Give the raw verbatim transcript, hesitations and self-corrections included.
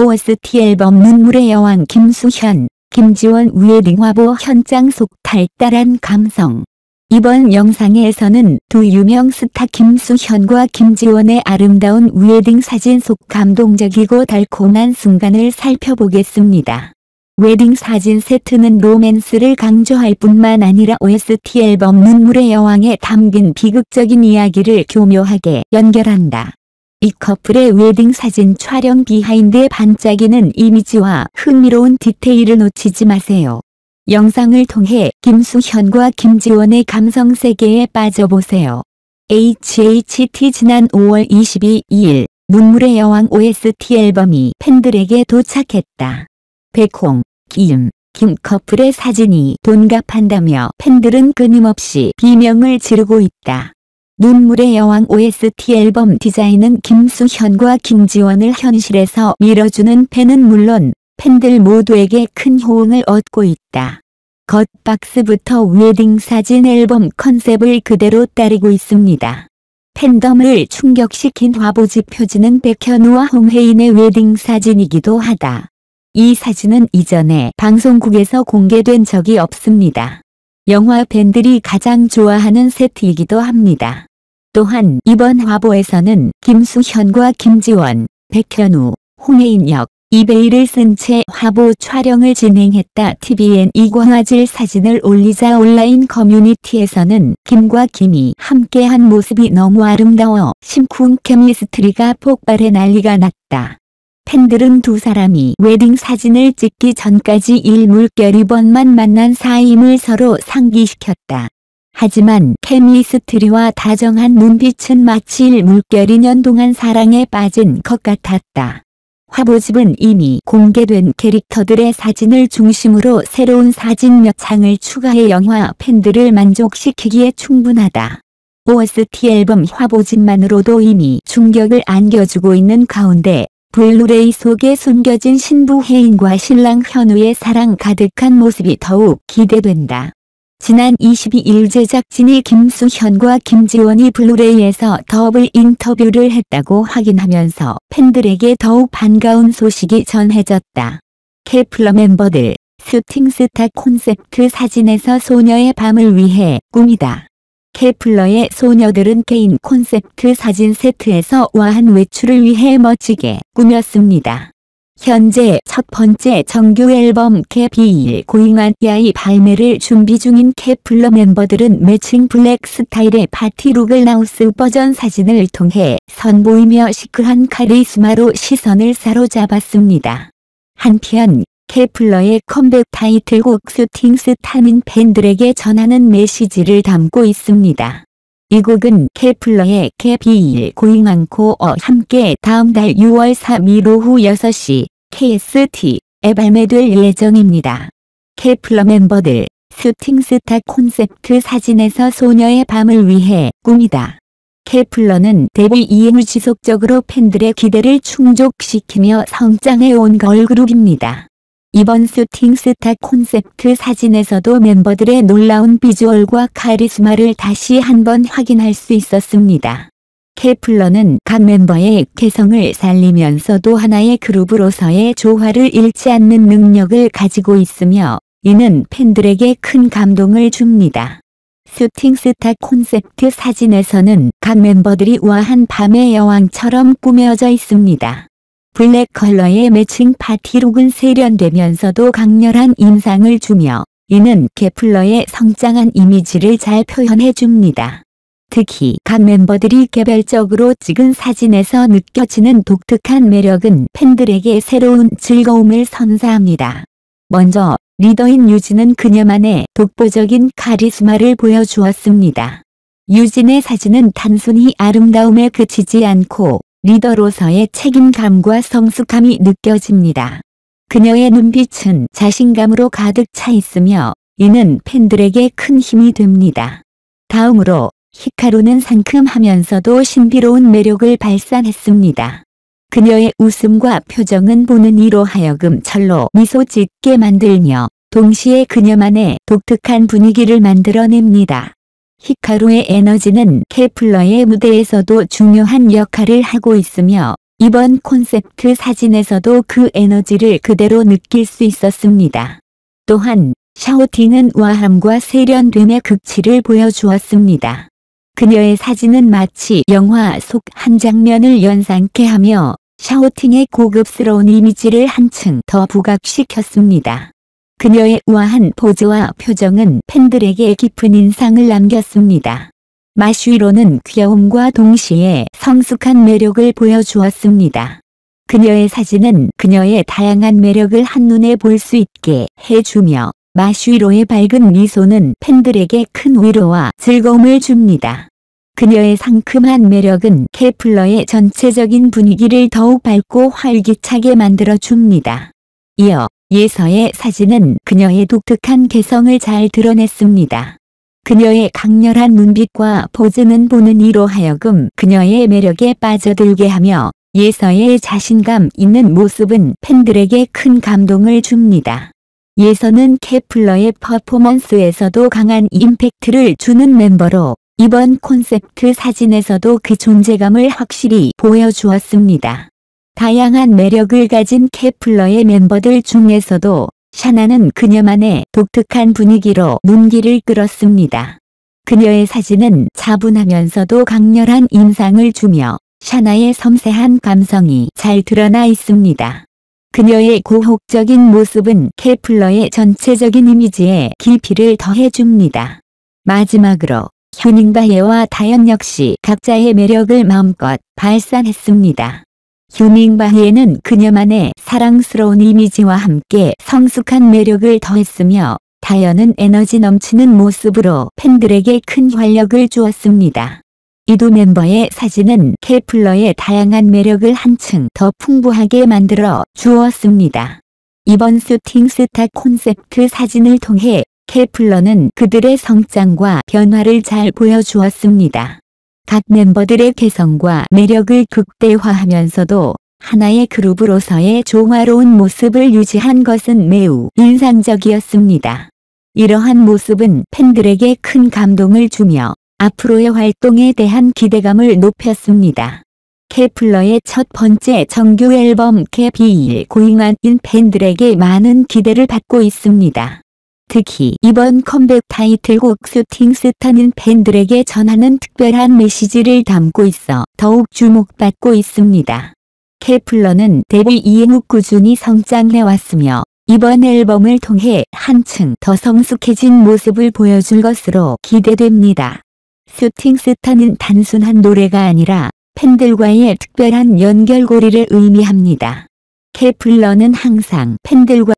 오에스티 앨범 눈물의 여왕 김수현, 김지원 웨딩 화보 현장 속 달달한 감성. 이번 영상에서는 두 유명 스타 김수현과 김지원의 아름다운 웨딩 사진 속 감동적이고 달콤한 순간을 살펴보겠습니다. 웨딩 사진 세트는 로맨스를 강조할 뿐만 아니라 오에스티 앨범 눈물의 여왕에 담긴 비극적인 이야기를 교묘하게 연결한다. 이 커플의 웨딩 사진 촬영 비하인드의 반짝이는 이미지와 흥미로운 디테일을 놓치지 마세요. 영상을 통해 김수현과 김지원의 감성 세계에 빠져보세요. 에이치에이치티 지난 오월 이십이일 눈물의 여왕 오에스티 앨범이 팬들에게 도착했다. 백홍, 김, 김 커플의 사진이 돈갑한다며 팬들은 끊임없이 비명을 지르고 있다. 눈물의 여왕 오에스티 앨범 디자인은 김수현과 김지원을 현실에서 밀어주는 팬은 물론 팬들 모두에게 큰 호응을 얻고 있다. 겉박스부터 웨딩 사진 앨범 컨셉을 그대로 따르고 있습니다. 팬덤을 충격시킨 화보지 표지는 백현우와 홍혜인의 웨딩 사진이기도 하다. 이 사진은 이전에 방송국에서 공개된 적이 없습니다. 영화 팬들이 가장 좋아하는 세트이기도 합니다. 또한 이번 화보에서는 김수현과 김지원, 백현우, 홍혜인 역, 이베이를 쓴 채 화보 촬영을 진행했다. 티비엔 이광화질 사진을 올리자 온라인 커뮤니티에서는 김과 김이 함께한 모습이 너무 아름다워 심쿵 케미스트리가 폭발해 난리가 났다. 팬들은 두 사람이 웨딩 사진을 찍기 전까지 일물결 이번만 만난 사이임을 서로 상기시켰다. 하지만 케미스트리와 다정한 눈빛은 마치 일물결 이년 동안 사랑에 빠진 것 같았다. 화보집은 이미 공개된 캐릭터들의 사진을 중심으로 새로운 사진 몇 장을 추가해 영화 팬들을 만족시키기에 충분하다. 오에스티 앨범 화보집만으로도 이미 충격을 안겨주고 있는 가운데 블루레이 속에 숨겨진 신부 혜인과 신랑 현우의 사랑 가득한 모습이 더욱 기대된다. 지난 이십이일 제작진이 김수현과 김지원이 블루레이에서 더블 인터뷰를 했다고 확인하면서 팬들에게 더욱 반가운 소식이 전해졌다. 케플러 멤버들, 슈팅스타 콘셉트 사진에서 소녀의 밤을 위해 꿈이다. 케플러의 소녀들은 개인 콘셉트 사진 세트에서 와한 외출을 위해 멋지게 꾸몄습니다. 현재 첫 번째 정규 앨범 케비일 고잉아티아이 발매를 준비 중인 케플러 멤버들은 매칭 블랙 스타일의 파티 룩을 라오스 버전 사진을 통해 선보이며 시크한 카리스마로 시선을 사로잡았습니다. 한편 케플러의 컴백 타이틀곡 슈팅스타는 팬들에게 전하는 메시지를 담고 있습니다. 이 곡은 케플러의 케비일 고잉 앙코어 함께 다음 달 유월 삼일 오후 여섯시 케이에스티에 발매될 예정입니다. 케플러 멤버들, 슈팅스타 콘셉트 사진에서 소녀의 밤을 위해 꿈이다. 케플러는 데뷔 이후 지속적으로 팬들의 기대를 충족시키며 성장해온 걸그룹입니다. 이번 슈팅스타 콘셉트 사진에서도 멤버들의 놀라운 비주얼과 카리스마를 다시 한번 확인할 수 있었습니다. 케플러는 각 멤버의 개성을 살리면서도 하나의 그룹으로서의 조화를 잃지 않는 능력을 가지고 있으며 이는 팬들에게 큰 감동을 줍니다. 슈팅스타 콘셉트 사진에서는 각 멤버들이 와한 밤의 여왕처럼 꾸며져 있습니다. 블랙 컬러의 매칭 파티룩은 세련되면서도 강렬한 인상을 주며 이는 케플러의 성장한 이미지를 잘 표현해줍니다. 특히 각 멤버들이 개별적으로 찍은 사진에서 느껴지는 독특한 매력은 팬들에게 새로운 즐거움을 선사합니다. 먼저 리더인 유진은 그녀만의 독보적인 카리스마를 보여주었습니다. 유진의 사진은 단순히 아름다움에 그치지 않고 리더로서의 책임감과 성숙함이 느껴집니다. 그녀의 눈빛은 자신감으로 가득 차 있으며 이는 팬들에게 큰 힘이 됩니다. 다음으로 히카루는 상큼하면서도 신비로운 매력을 발산했습니다. 그녀의 웃음과 표정은 보는 이로 하여금 절로 미소 짓게 만들며 동시에 그녀만의 독특한 분위기를 만들어냅니다. 히카루의 에너지는 케플러의 무대에서도 중요한 역할을 하고 있으며 이번 콘셉트 사진에서도 그 에너지를 그대로 느낄 수 있었습니다. 또한 샤오팅은 와함과 세련됨의 극치를 보여주었습니다. 그녀의 사진은 마치 영화 속 한 장면을 연상케 하며 샤오팅의 고급스러운 이미지를 한층 더 부각시켰습니다. 그녀의 우아한 포즈와 표정은 팬들에게 깊은 인상을 남겼습니다. 마슈이로는 귀여움과 동시에 성숙한 매력을 보여주었습니다. 그녀의 사진은 그녀의 다양한 매력을 한눈에 볼 수 있게 해주며 마슈이로의 밝은 미소는 팬들에게 큰 위로와 즐거움을 줍니다. 그녀의 상큼한 매력은 케플러의 전체적인 분위기를 더욱 밝고 활기차게 만들어줍니다. 이어 예서의 사진은 그녀의 독특한 개성을 잘 드러냈습니다. 그녀의 강렬한 눈빛과 포즈는 보는 이로 하여금 그녀의 매력에 빠져들게 하며 예서의 자신감 있는 모습은 팬들에게 큰 감동을 줍니다. 예서는 케플러의 퍼포먼스에서도 강한 임팩트를 주는 멤버로 이번 콘셉트 사진에서도 그 존재감을 확실히 보여주었습니다. 다양한 매력을 가진 케플러의 멤버들 중에서도 샤나는 그녀만의 독특한 분위기로 눈길을 끌었습니다. 그녀의 사진은 차분하면서도 강렬한 인상을 주며 샤나의 섬세한 감성이 잘 드러나 있습니다. 그녀의 고혹적인 모습은 케플러의 전체적인 이미지에 깊이를 더해줍니다. 마지막으로 휴닝바예와 다현 역시 각자의 매력을 마음껏 발산했습니다. 휴닝바예는 그녀만의 사랑스러운 이미지와 함께 성숙한 매력을 더했으며 다현은 에너지 넘치는 모습으로 팬들에게 큰 활력을 주었습니다. 이 두 멤버의 사진은 케플러의 다양한 매력을 한층 더 풍부하게 만들어 주었습니다. 이번 슈팅스타 콘셉트 사진을 통해 케플러는 그들의 성장과 변화를 잘 보여주었습니다. 각 멤버들의 개성과 매력을 극대화하면서도 하나의 그룹으로서의 조화로운 모습을 유지한 것은 매우 인상적이었습니다. 이러한 모습은 팬들에게 큰 감동을 주며 앞으로의 활동에 대한 기대감을 높였습니다. 케플러의 첫 번째 정규 앨범 케이비일 고잉은 팬들에게 많은 기대를 받고 있습니다. 특히 이번 컴백 타이틀곡 슈팅스타는 팬들에게 전하는 특별한 메시지를 담고 있어 더욱 주목받고 있습니다. 케플러는 데뷔 이후 꾸준히 성장해왔으며 이번 앨범을 통해 한층 더 성숙해진 모습을 보여줄 것으로 기대됩니다. 슈팅스타는 단순한 노래가 아니라 팬들과의 특별한 연결고리를 의미합니다. 케플러는 항상 팬들과